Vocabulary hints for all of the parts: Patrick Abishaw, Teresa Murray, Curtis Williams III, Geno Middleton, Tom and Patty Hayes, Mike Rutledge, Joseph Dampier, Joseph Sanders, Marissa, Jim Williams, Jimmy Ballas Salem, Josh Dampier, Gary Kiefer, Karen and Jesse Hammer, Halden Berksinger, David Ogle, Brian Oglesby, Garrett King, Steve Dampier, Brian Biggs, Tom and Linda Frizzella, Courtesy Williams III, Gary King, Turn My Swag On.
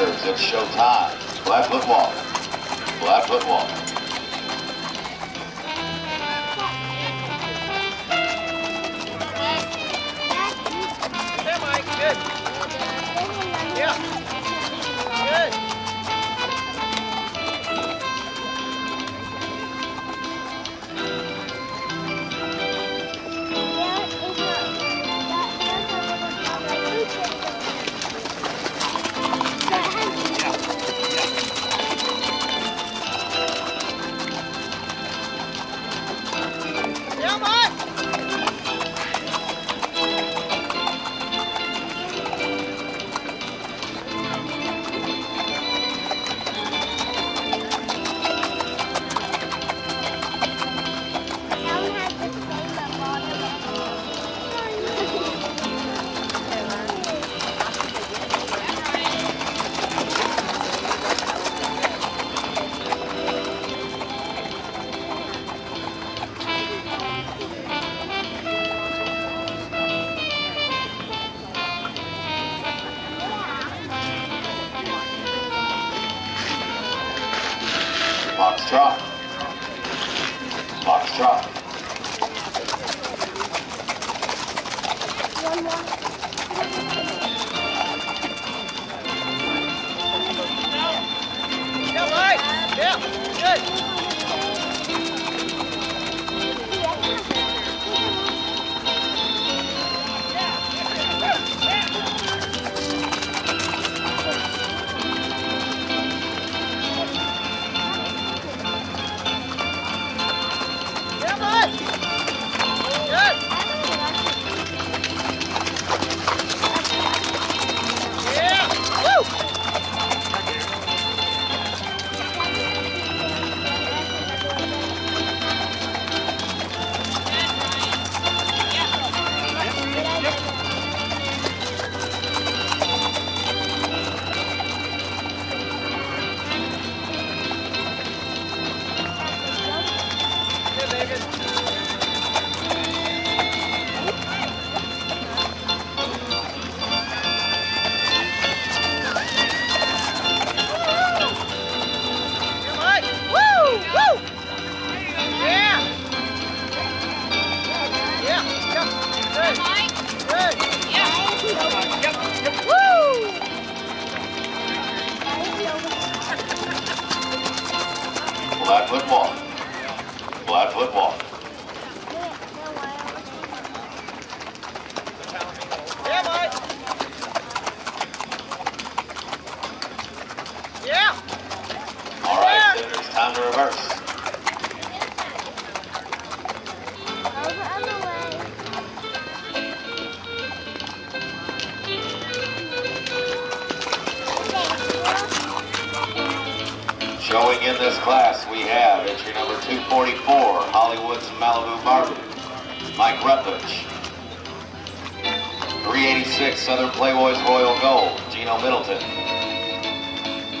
serves. It's showtime. Black foot walk. Black foot walk. Hey, Mike. Good. Yeah. Good. Showing in this class, we have entry number 244, Hollywood's Malibu Barber, Mike Rutledge. 386, Southern Playboys Royal Gold, Geno Middleton.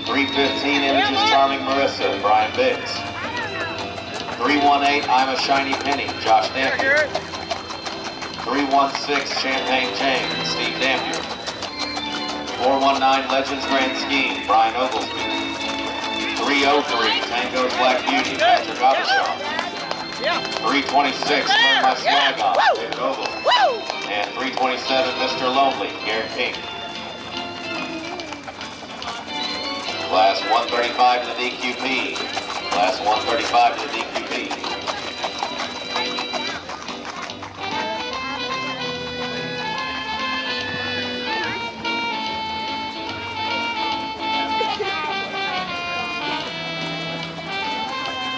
315, Images Charming Marissa, Brian Biggs. 318, I'm a Shiny Penny, Josh Dampier. 316, Champagne Chain, Steve Dampier. 419, Legends Grand Scheme, Brian Oglesby. 303, Tango's Black Beauty, Patrick Abishaw. 326, Turn My Swag On, David Ogle. And 327, Mr. Lonely, Gary King. Class 135 to the DQP. Class 135 to the DQP.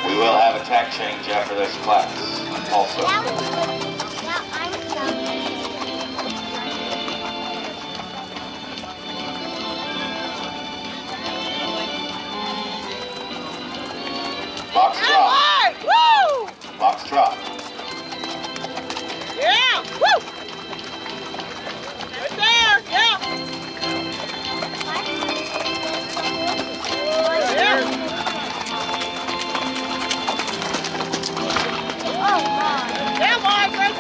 We will have a tack change after this class, also. Box drop. Woo! Box drop. Yeah! Woo! Right there! Yeah! Right there! Oh, my God.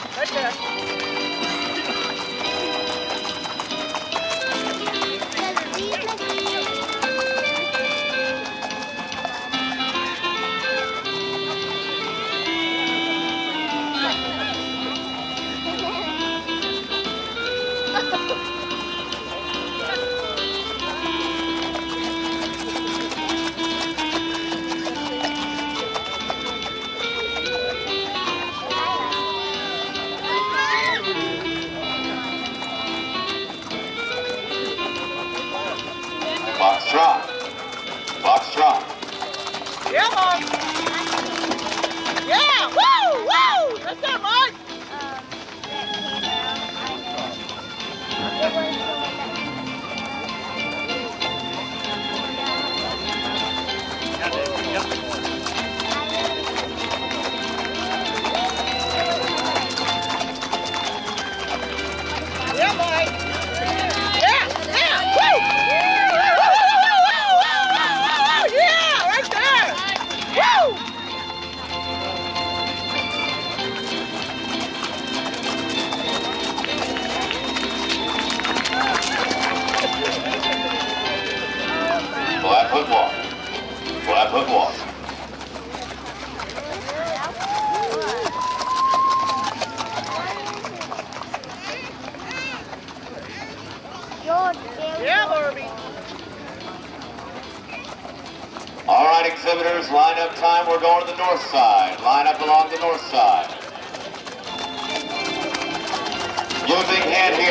Champion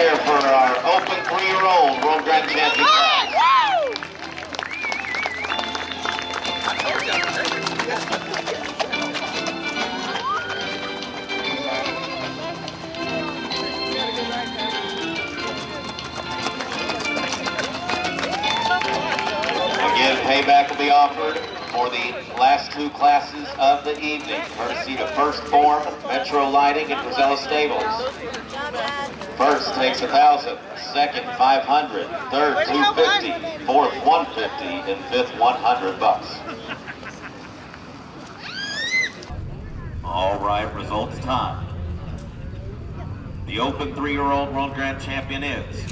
is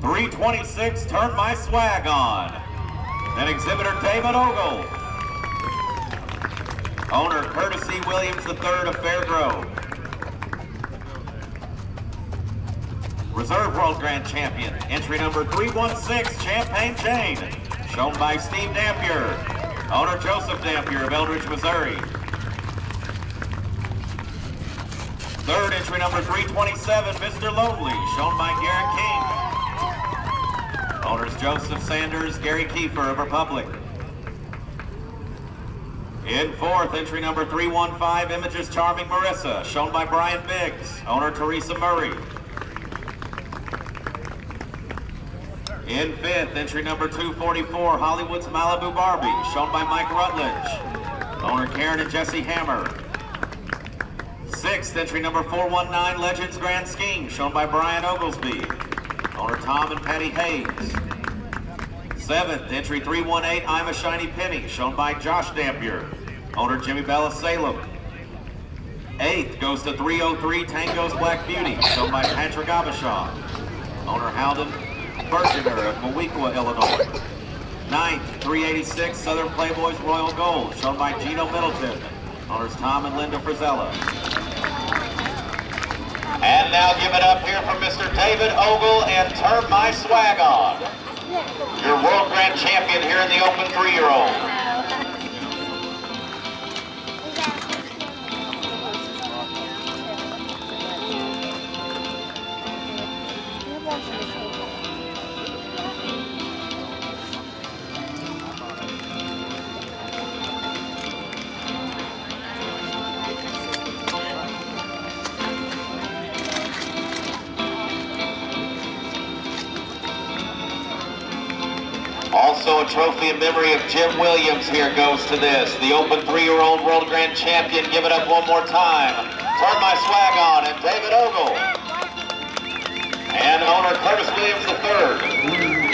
326 Turn My Swag On, and exhibitor David Ogle, owner Courtesy Williams III of Fairgrove, reserve world grand champion, entry number 316 Champagne Jane, shown by Steve Dampier, owner Joseph Dampier of Eldridge, Missouri. Third, entry number 327, Mr. Lonely, shown by Garrett King. Owners Joseph Sanders, Gary Kiefer of Republic. In fourth, entry number 315, Images Charming Marissa, shown by Brian Biggs, owner Teresa Murray. In fifth, entry number 244, Hollywood's Malibu Barbie, shown by Mike Rutledge, owner Karen and Jesse Hammer. Sixth, entry number 419, Legends Grand Scheme, shown by Brian Oglesby, owner Tom and Patty Hayes. Seventh, entry 318, I'm a Shiny Penny, shown by Josh Dampier, owner Jimmy Ballas Salem. Eighth goes to 303, Tango's Black Beauty, shown by Patrick Abishaw, owner Halden Berksinger of Mowequa, Illinois. Ninth, 386, Southern Playboys Royal Gold, shown by Geno Middleton, owners Tom and Linda Frizzella. And now give it up here for Mr. David Ogle and Turn My Swag On, your world grand champion here in the open three-year-old. Also, a trophy in memory of Jim Williams here goes to this, the open three-year-old world grand champion. Give it up one more time. Turn My Swag On and David Ogle, and owner Curtis Williams III.